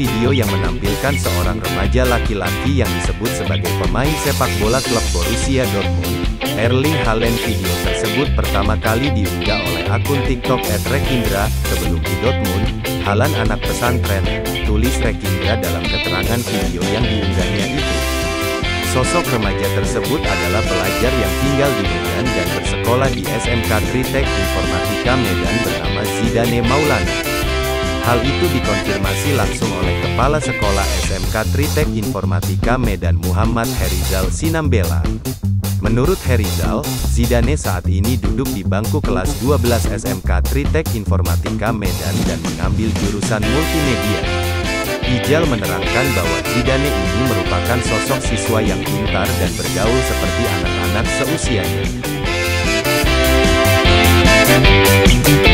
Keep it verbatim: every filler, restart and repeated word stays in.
video yang menampilkan seorang remaja laki-laki yang disebut sebagai pemain sepak bola klub Borussia Dortmund, Erling Haaland. Video tersebut pertama kali diunggah oleh akun TikTok et Rekindra. Sebelum di Dortmund, Haaland anak pesantren, tulis Rekindra dalam keterangan video yang diunggahnya itu. Sosok remaja tersebut adalah pelajar yang tinggal di Medan dan bersekolah di S M K Tritech Informatika Medan bernama Zidane Maulana. Hal itu dikonfirmasi langsung oleh Kepala Sekolah S M K Tritech Informatika Medan Muhammad Herizal Sinambela. Menurut Herizal, Zidane saat ini duduk di bangku kelas dua belas S M K Tritech Informatika Medan dan mengambil jurusan multimedia. Herizal menerangkan bahwa Zidane ini merupakan sosok siswa yang pintar dan bergaul seperti anak-anak seusianya.